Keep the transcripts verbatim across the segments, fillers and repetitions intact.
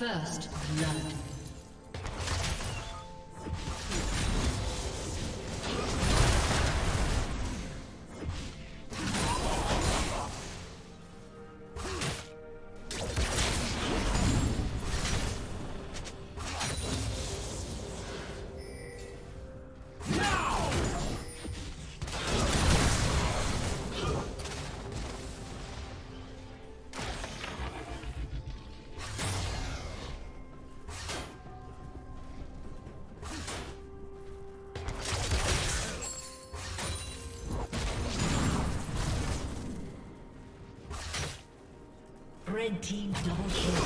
First blood. Red team double kill.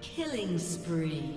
Killing spree.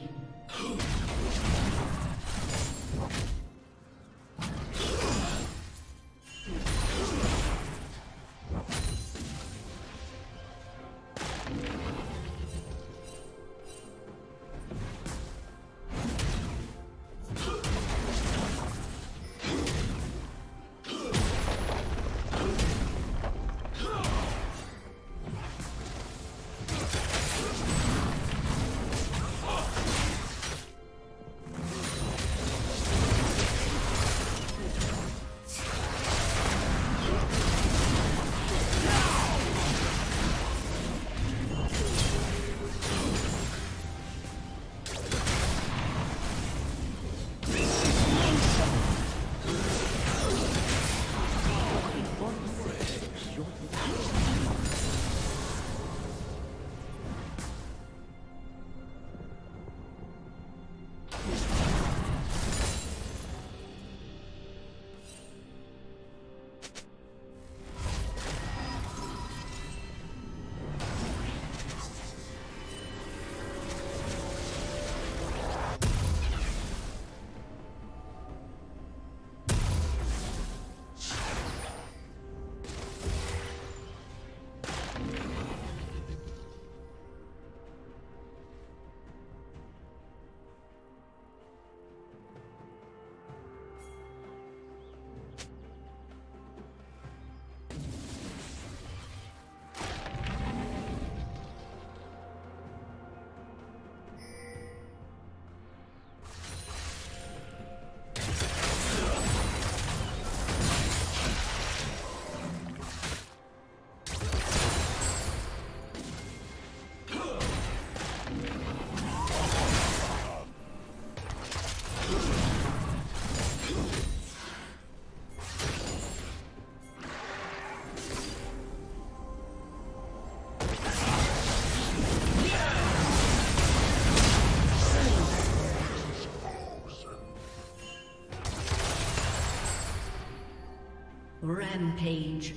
Rampage.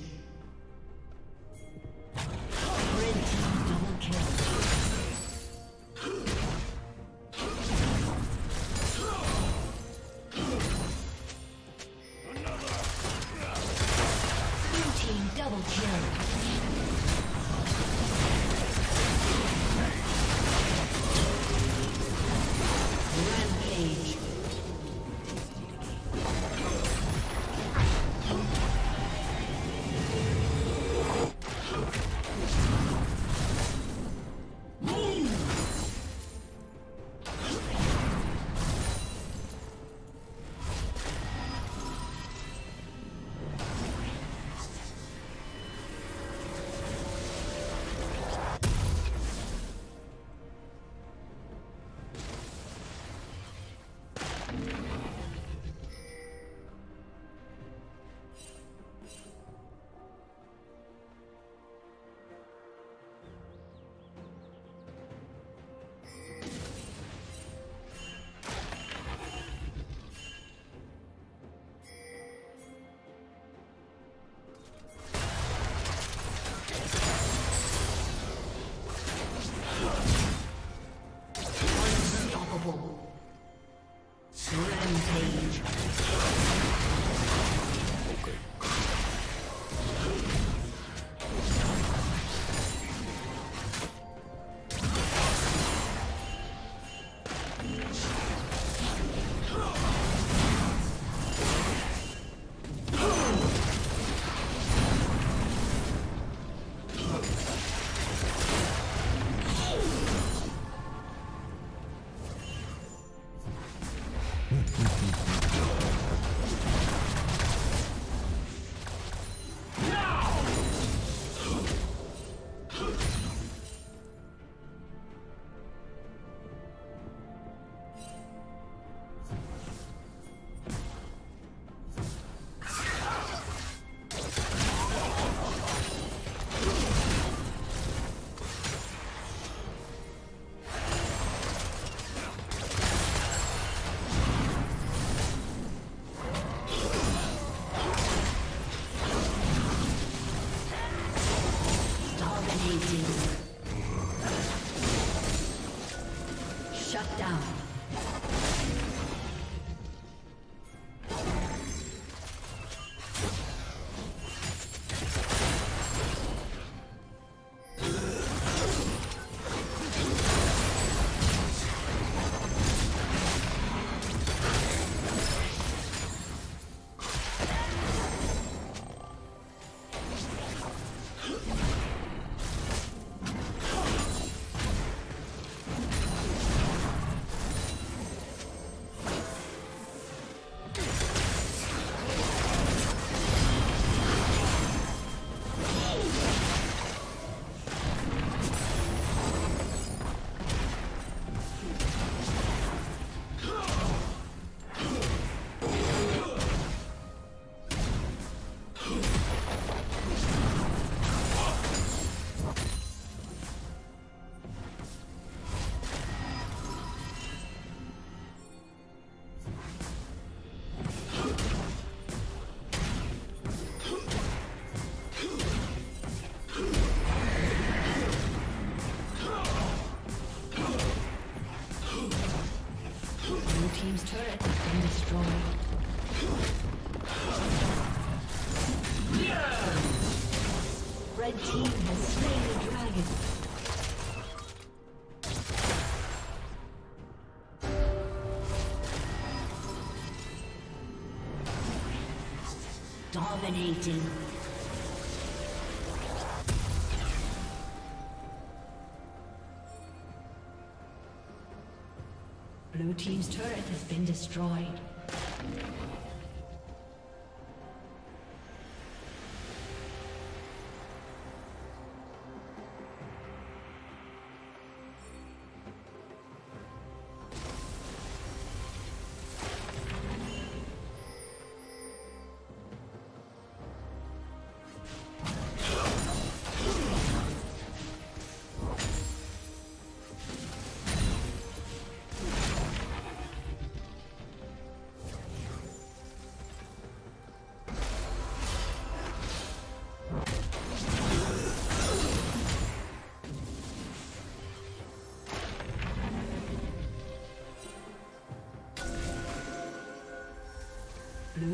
Dominating. Blue team's turret has been destroyed. Blue